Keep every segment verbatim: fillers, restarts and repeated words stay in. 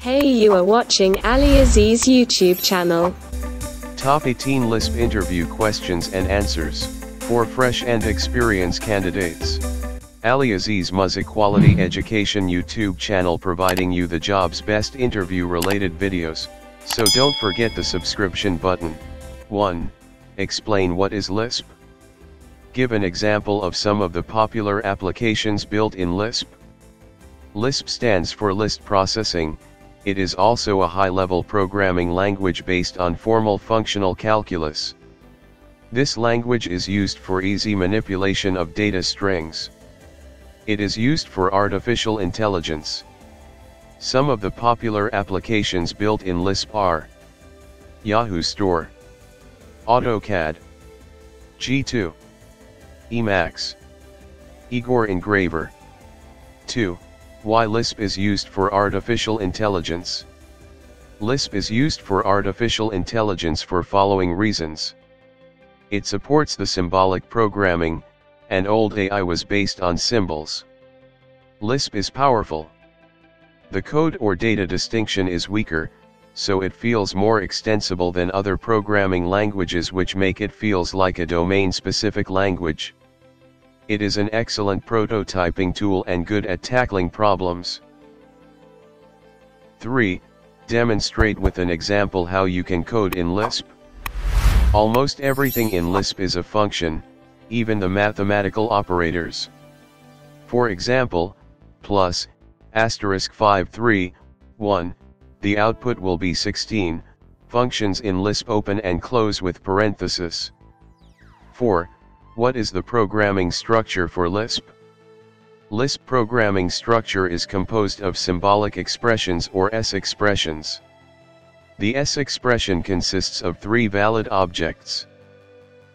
Hey, you are watching AliAziz YouTube channel. Top eighteen Lisp interview questions and answers for fresh and experienced candidates. AliAziz's Quality Education YouTube channel providing you the job's best interview related videos, so don't forget the subscription button. one. Explain what is Lisp. Give an example of some of the popular applications built in Lisp. Lisp stands for List Processing. It is also a high-level programming language based on formal functional calculus. This language is used for easy manipulation of data strings. It is used for artificial intelligence. Some of the popular applications built in Lisp are Yahoo Store, AutoCAD, G two, Emacs, Igor Engraver. two. Why Lisp is used for artificial intelligence. Lisp is used for artificial intelligence for following reasons. It supports the symbolic programming, and old A I was based on symbols. Lisp is powerful. The code or data distinction is weaker, so it feels more extensible than other programming languages, which make it feels like a domain-specific language. It is an excellent prototyping tool and good at tackling problems. three. Demonstrate with an example how you can code in Lisp. Almost everything in Lisp is a function, even the mathematical operators. For example, plus, asterisk five three one, the output will be sixteen, functions in Lisp open and close with parenthesis. four. What is the programming structure for Lisp? Lisp programming structure is composed of symbolic expressions or S expressions. The S expression consists of three valid objects.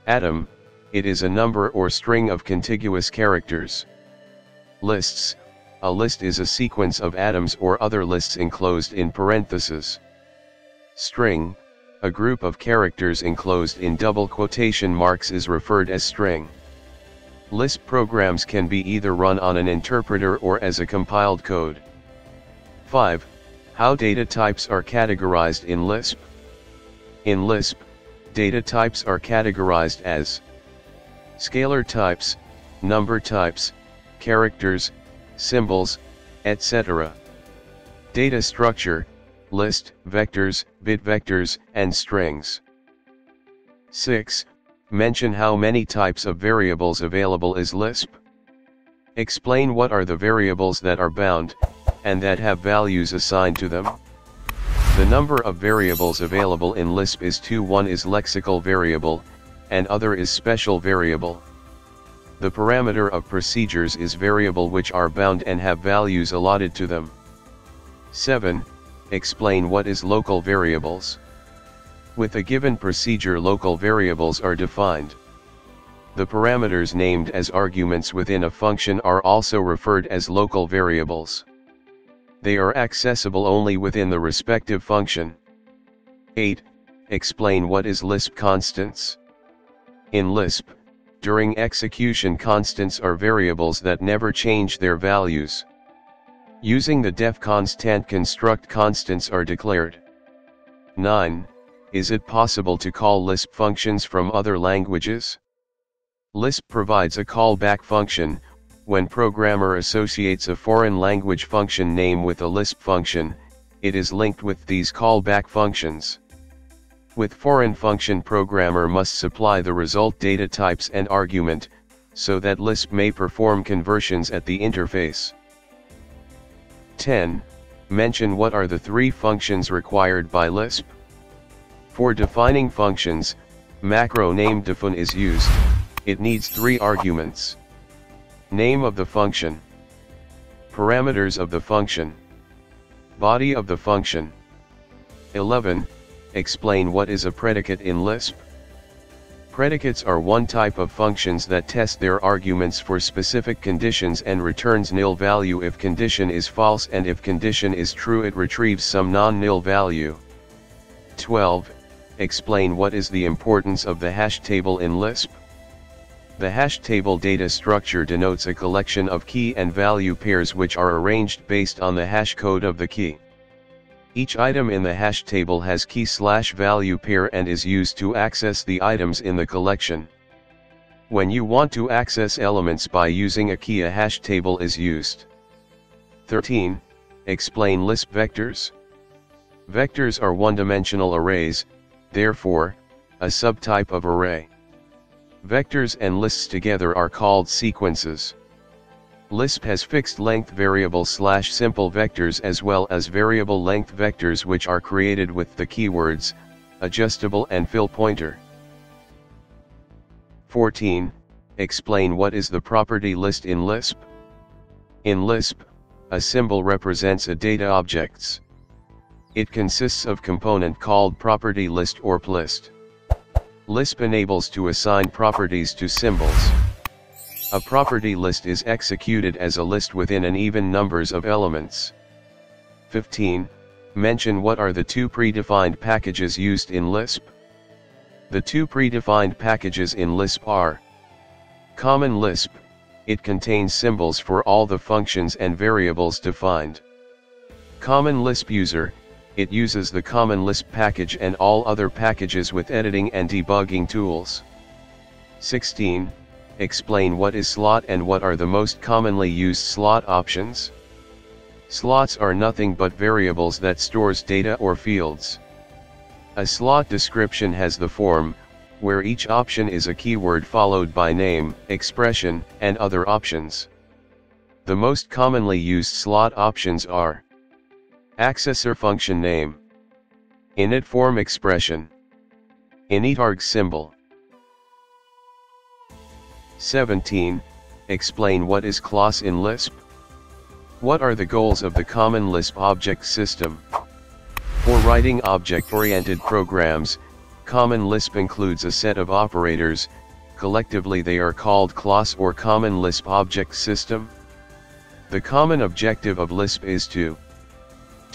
Atom, it is a number or string of contiguous characters. Lists, a list is a sequence of atoms or other lists enclosed in parentheses. String, a group of characters enclosed in double quotation marks is referred as string. Lisp programs can be either run on an interpreter or as a compiled code. five. How data types are categorized in Lisp. In Lisp, data types are categorized as scalar types, number types, characters, symbols, et cetera. Data structure, list, vectors, bit vectors, and strings. six. Mention how many types of variables available is Lisp. Explain what are the variables that are bound, and that have values assigned to them. The number of variables available in Lisp is two. One is lexical variable, and other is special variable. The parameter of procedures is variable which are bound and have values allotted to them. seven. Explain what is local variables. With a given procedure, local variables are defined. The parameters named as arguments within a function are also referred as local variables. They are accessible only within the respective function. eight. Explain what is Lisp constants. In Lisp, during execution, constants are variables that never change their values. Using the defconst construct, constants are declared. nine. Is it possible to call Lisp functions from other languages? Lisp provides a callback function, when programmer associates a foreign language function name with a Lisp function, it is linked with these callback functions. With foreign function, programmer must supply the result data types and argument, so that Lisp may perform conversions at the interface. ten. Mention what are the three functions required by Lisp. For defining functions, macro named defun is used. It needs three arguments: name of the function, parameters of the function, body of the function. eleven. Explain what is a predicate in Lisp. Predicates are one type of functions that test their arguments for specific conditions and returns nil value if condition is false, and if condition is true it retrieves some non-nil value. twelve. Explain what is the importance of the hash table in Lisp. The hash table data structure denotes a collection of key and value pairs which are arranged based on the hash code of the key. Each item in the hash table has key slash value pair and is used to access the items in the collection. When you want to access elements by using a key, a hash table is used. thirteen. Explain Lisp vectors. Vectors are one-dimensional arrays, therefore, a subtype of array. Vectors and lists together are called sequences. Lisp has fixed-length variable slash simple vectors as well as variable-length vectors which are created with the keywords, adjustable and fill pointer. fourteen. Explain what is the property list in Lisp. In Lisp, a symbol represents a data objects. It consists of component called property list or plist. Lisp enables to assign properties to symbols. A property list is executed as a list within an even numbers of elements. fifteen. Mention what are the two predefined packages used in Lisp. The two predefined packages in Lisp are Common Lisp, it contains symbols for all the functions and variables defined. Common Lisp User, it uses the Common Lisp package and all other packages with editing and debugging tools. sixteen. Explain what is slot and what are the most commonly used slot options. Slots are nothing but variables that stores data or fields. A slot description has the form, where each option is a keyword followed by name, expression, and other options. The most commonly used slot options are accessor function name, init form expression, initarg symbol. seventeen. Explain what is C L O S in Lisp. What are the goals of the Common Lisp object system? For writing object-oriented programs, Common Lisp includes a set of operators, collectively they are called C L O S or Common Lisp object system. The common objective of Lisp is to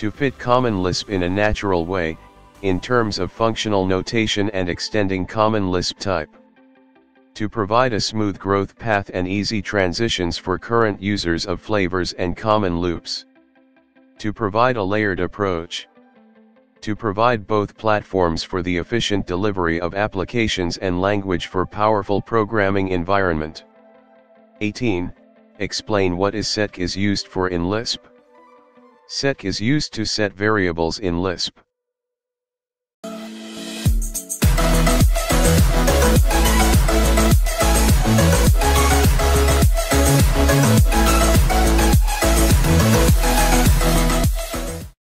to fit Common Lisp in a natural way, in terms of functional notation and extending Common Lisp type. To provide a smooth growth path and easy transitions for current users of flavors and common loops. To provide a layered approach. To provide both platforms for the efficient delivery of applications and language for powerful programming environment. eighteen. Explain what is setq is used for in Lisp. Setq is used to set variables in Lisp.